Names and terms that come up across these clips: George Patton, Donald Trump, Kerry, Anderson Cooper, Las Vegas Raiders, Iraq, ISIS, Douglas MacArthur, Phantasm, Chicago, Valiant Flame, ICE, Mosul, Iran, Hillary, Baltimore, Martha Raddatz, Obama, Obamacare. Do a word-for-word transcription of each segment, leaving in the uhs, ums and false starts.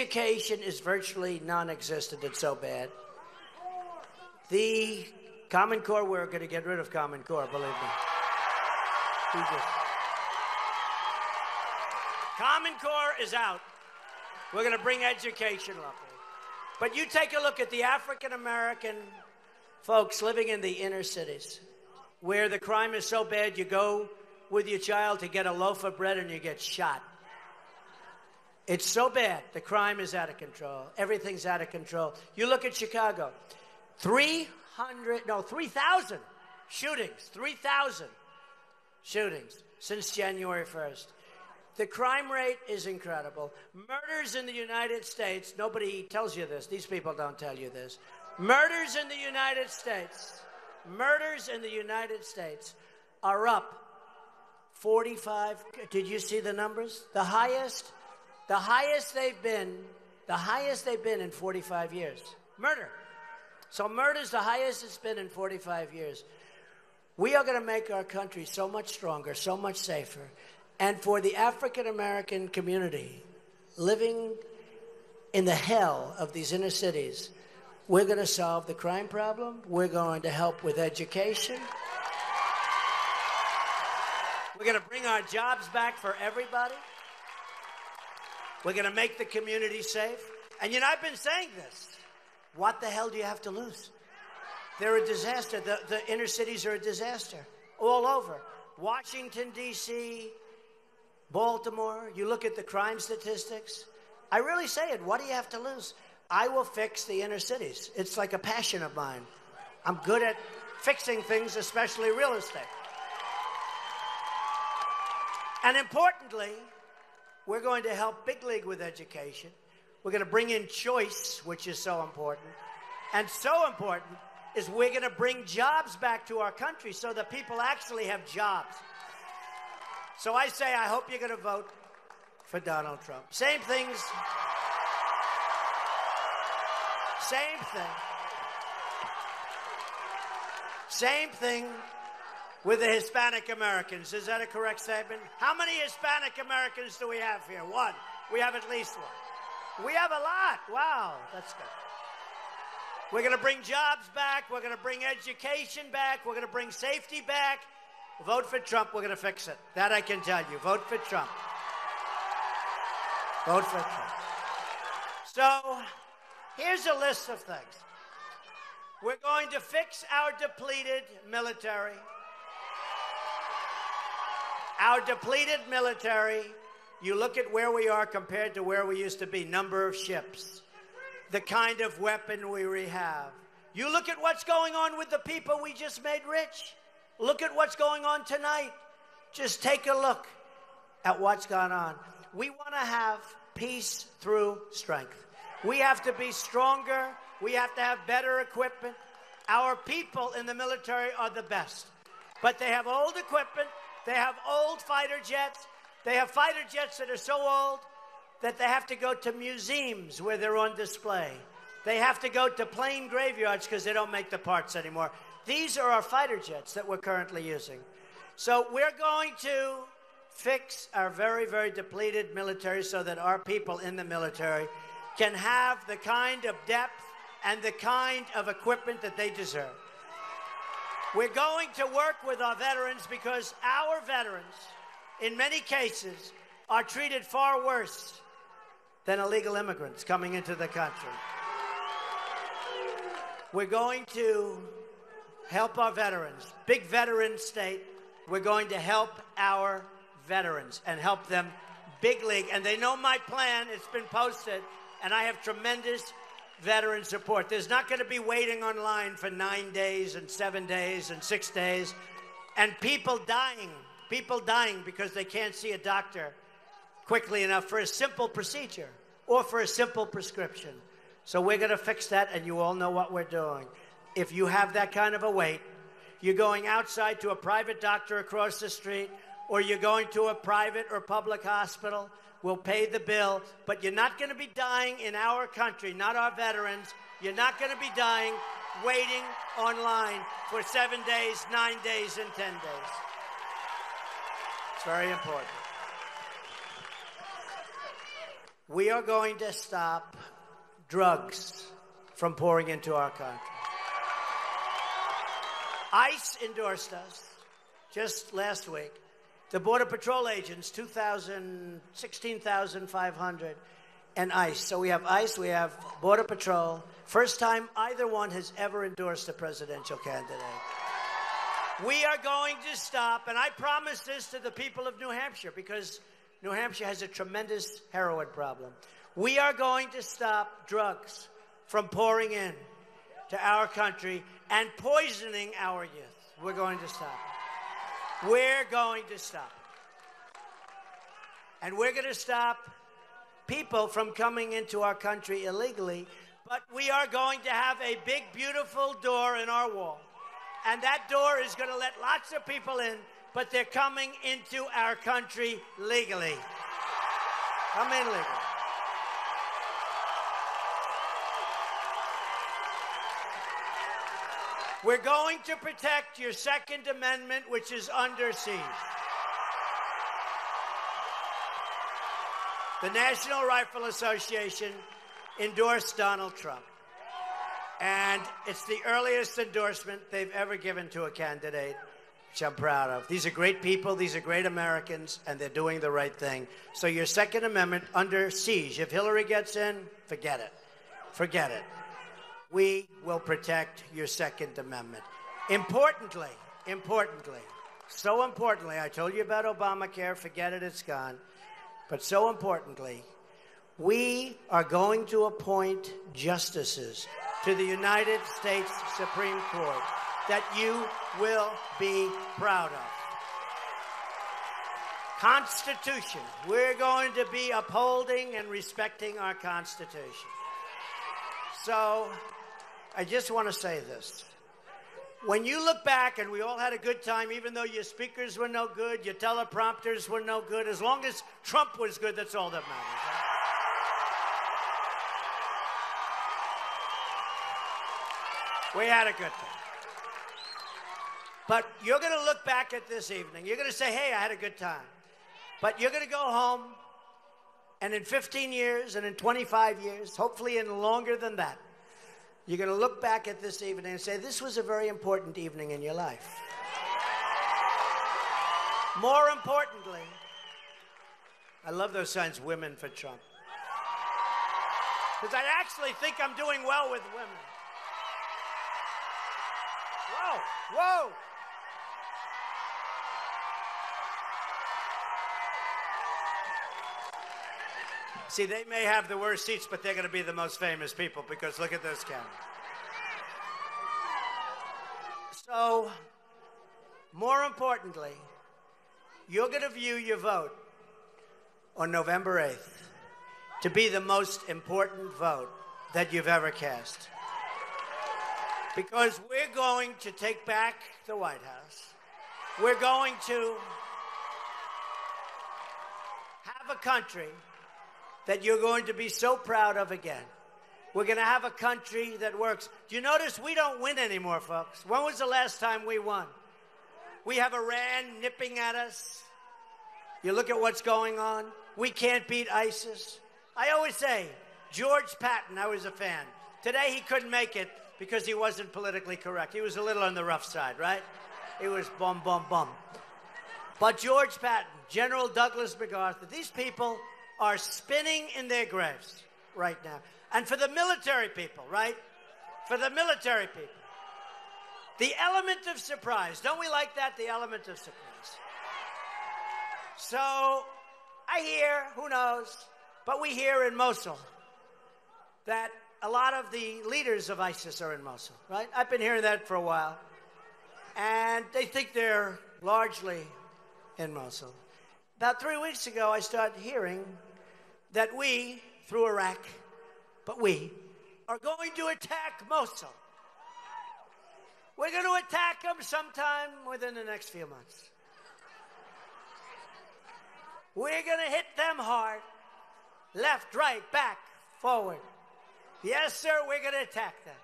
education is virtually non-existent. It's so bad. The Common Core, we're going to get rid of Common Core, believe me. Just... Common Core is out. We're going to bring education up. But you take a look at the African-American folks living in the inner cities where the crime is so bad you go with your child to get a loaf of bread and you get shot. It's so bad. The crime is out of control. Everything's out of control. You look at Chicago. three hundred, no, three thousand shootings. three thousand shootings since January first. The crime rate is incredible. Murders in the United States, nobody tells you this. These people don't tell you this. Murders in the United States, murders in the United States are up forty-five, did you see the numbers? The highest, the highest they've been, the highest they've been in forty-five years. Murder. So murder's the highest it's been in forty-five years. We are going to make our country so much stronger, so much safer. And for the African-American community living in the hell of these inner cities, we're going to solve the crime problem. We're going to help with education. We're going to bring our jobs back for everybody. We're going to make the community safe. And, you know, I've been saying this. What the hell do you have to lose? They're a disaster. The, the inner cities are a disaster all over. Washington, D C, Baltimore, you look at the crime statistics. I really say it. What do you have to lose? I will fix the inner cities. It's like a passion of mine. I'm good at fixing things, especially real estate. And importantly, we're going to help big league with education. We're going to bring in choice, which is so important. And so important is we're going to bring jobs back to our country so that people actually have jobs. So I say, I hope you're going to vote for Donald Trump. Same things. Same thing. Same thing with the Hispanic Americans. Is that a correct statement? How many Hispanic Americans do we have here? One. We have at least one. We have a lot. Wow. That's good. We're going to bring jobs back. We're going to bring education back. We're going to bring safety back. Vote for Trump. We're going to fix it. That I can tell you. Vote for Trump. Vote for Trump. So here's a list of things. We're going to fix our depleted military. Our depleted military. You look at where we are compared to where we used to be. Number of ships. The kind of weaponry we have. You look at what's going on with the people we just made rich. Look at what's going on tonight. Just take a look at what's gone on. We want to have peace through strength. We have to be stronger. We have to have better equipment. Our people in the military are the best. But they have old equipment. They have old fighter jets. They have fighter jets that are so old that they have to go to museums where they're on display. They have to go to plane graveyards because they don't make the parts anymore. These are our fighter jets that we're currently using. So we're going to fix our very, very depleted military so that our people in the military can have the kind of depth and the kind of equipment that they deserve. We're going to work with our veterans because our veterans, in many cases, are treated far worse than illegal immigrants coming into the country. We're going to help our veterans. Big veteran state. We're going to help our veterans and help them big league. And they know my plan. It's been posted. And I have tremendous veteran support. There's not going to be waiting online for nine days and seven days and six days. And people dying. People dying because they can't see a doctor quickly enough for a simple procedure or for a simple prescription. So we're going to fix that. And you all know what we're doing. If you have that kind of a wait, you're going outside to a private doctor across the street, or you're going to a private or public hospital. We'll pay the bill, but you're not going to be dying in our country, not our veterans. You're not going to be dying waiting online for seven days, nine days, and ten days. It's very important. We are going to stop drugs from pouring into our country. ICE endorsed us just last week. The Border Patrol agents, two thousand, sixteen thousand five hundred, and ICE. So we have ICE, we have Border Patrol. First time either one has ever endorsed a presidential candidate. We are going to stop, and I promise this to the people of New Hampshire, because New Hampshire has a tremendous heroin problem. We are going to stop drugs from pouring in to our country and poisoning our youth. We're going to stop it. We're going to stop it. And we're going to stop people from coming into our country illegally, but we are going to have a big, beautiful door in our wall. And that door is going to let lots of people in, but they're coming into our country legally. Come in legally. We're going to protect your Second Amendment, which is under siege. The National Rifle Association endorsed Donald Trump. And it's the earliest endorsement they've ever given to a candidate, which I'm proud of. These are great people, these are great Americans, and they're doing the right thing. So your Second Amendment under siege. If Hillary gets in, forget it. Forget it. We will protect your Second Amendment. Importantly, importantly, so importantly, I told you about Obamacare, forget it, it's gone. But so importantly, we are going to appoint justices to the United States Supreme Court that you will be proud of. Constitution. We're going to be upholding and respecting our Constitution. So I just want to say this. When you look back, and we all had a good time, even though your speakers were no good, your teleprompters were no good, as long as Trump was good, that's all that matters. Right? We had a good time. But you're going to look back at this evening. You're going to say, hey, I had a good time. But you're going to go home, and in fifteen years, and in twenty-five years, hopefully in longer than that, you're going to look back at this evening and say, this was a very important evening in your life. More importantly, I love those signs, Women for Trump. Because I actually think I'm doing well with women. Whoa! See, they may have the worst seats, but they're going to be the most famous people, because look at those cameras. So, more importantly, you're going to view your vote on November eighth to be the most important vote that you've ever cast. Because we're going to take back the White House. We're going to have a country that you're going to be so proud of again. We're going to have a country that works. Do you notice we don't win anymore, folks? When was the last time we won? We have Iran nipping at us. You look at what's going on. We can't beat ISIS. I always say, George Patton, I was a fan. Today he couldn't make it, because he wasn't politically correct. He was a little on the rough side, right? He was bum, bum, bum. But George Patton, General Douglas MacArthur, these people are spinning in their graves right now. And for the military people, right? For the military people. The element of surprise. Don't we like that? The element of surprise. So I hear, who knows, but we hear in Mosul that a lot of the leaders of ISIS are in Mosul, right? I've been hearing that for a while. And they think they're largely in Mosul. About three weeks ago, I started hearing that we, through Iraq, but we, are going to attack Mosul. We're going to attack them sometime within the next few months. We're going to hit them hard, left, right, back, forward. Yes, sir, we're going to attack them.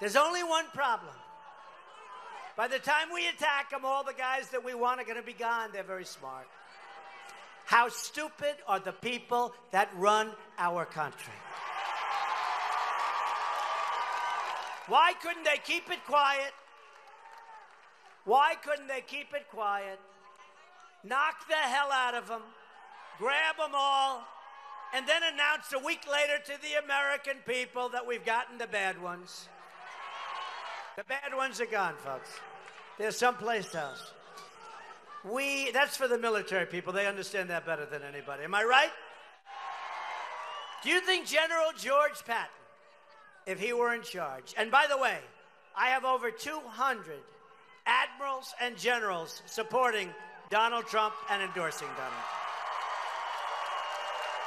There's only one problem. By the time we attack them, all the guys that we want are going to be gone. They're very smart. How stupid are the people that run our country? Why couldn't they keep it quiet? Why couldn't they keep it quiet? Knock the hell out of them, grab them all, and then announce a week later to the American people that we've gotten the bad ones. The bad ones are gone, folks. They're someplace else. We, that's for the military people. They understand that better than anybody. Am I right? Do you think General George Patton, if he were in charge, and by the way, I have over two hundred admirals and generals supporting Donald Trump and endorsing Donald Trump.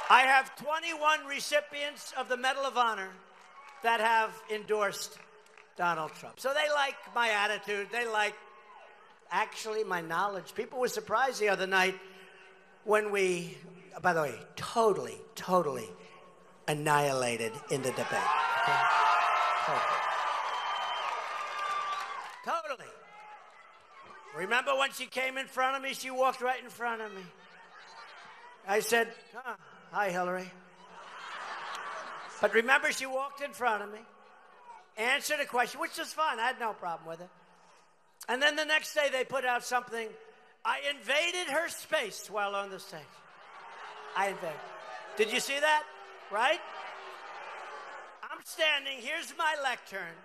I have twenty-one recipients of the Medal of Honor that have endorsed Donald Trump. So they like my attitude. They like, actually, my knowledge. People were surprised the other night when we, by the way, totally, totally annihilated in the debate. Okay? Totally. Totally. Remember when she came in front of me? She walked right in front of me. I said, huh. Hi, Hillary. But remember, she walked in front of me, answered a question, which was fine. I had no problem with it. And then the next day, they put out something. I invaded her space while on the stage. I invaded. Did you see that? Right? I'm standing. Here's my lectern.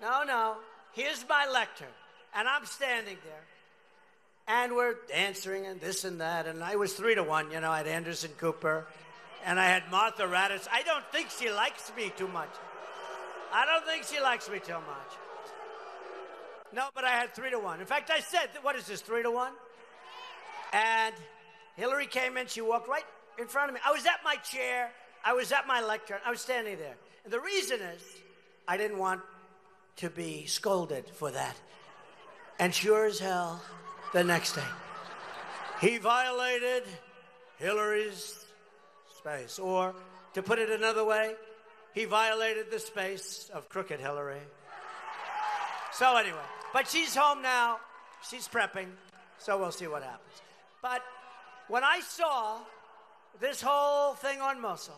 No, no. Here's my lectern. And I'm standing there. And we're answering and this and that. And I was three to one. You know, I had Anderson Cooper. And I had Martha Raddatz. I don't think she likes me too much. I don't think she likes me too much. No, but I had three to one. In fact, I said, what is this, three to one? And Hillary came in. She walked right in front of me. I was at my chair. I was at my lectern. I was standing there. And the reason is I didn't want to be scolded for that. And sure as hell, the next day, he violated Hillary's space. Or, to put it another way, he violated the space of crooked Hillary. So anyway, but she's home now. She's prepping. So we'll see what happens. But when I saw this whole thing on Mosul,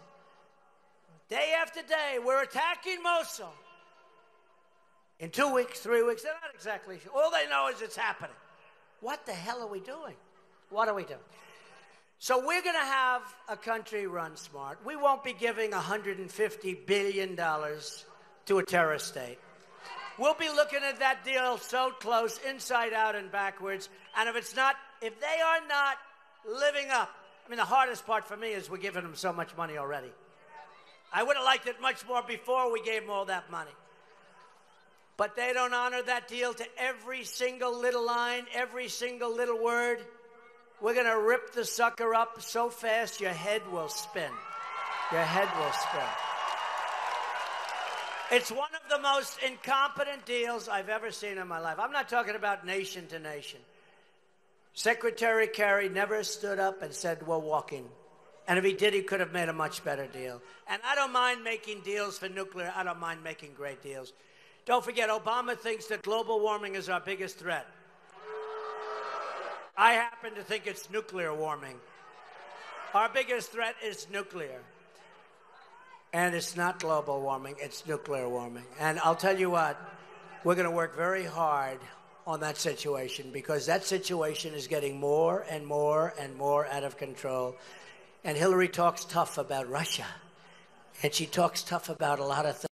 day after day, we're attacking Mosul. In two weeks, three weeks, they're not exactly sure. All they know is it's happening. What the hell are we doing? What are we doing? So we're going to have a country run smart. We won't be giving one hundred fifty billion dollars to a terrorist state. We'll be looking at that deal so close, inside out and backwards. And if it's not, if they are not living up, I mean, the hardest part for me is we're giving them so much money already. I would have liked it much more before we gave them all that money. But they don't honor that deal to every single little line, every single little word. We're going to rip the sucker up so fast your head will spin. Your head will spin. It's one of the most incompetent deals I've ever seen in my life. I'm not talking about nation to nation. Secretary Kerry never stood up and said, we're walking. And if he did, he could have made a much better deal. And I don't mind making deals for nuclear. I don't mind making great deals. Don't forget, Obama thinks that global warming is our biggest threat. I happen to think it's nuclear warming. Our biggest threat is nuclear. And it's not global warming, it's nuclear warming. And I'll tell you what, we're going to work very hard on that situation because that situation is getting more and more and more out of control. And Hillary talks tough about Russia. And she talks tough about a lot of things.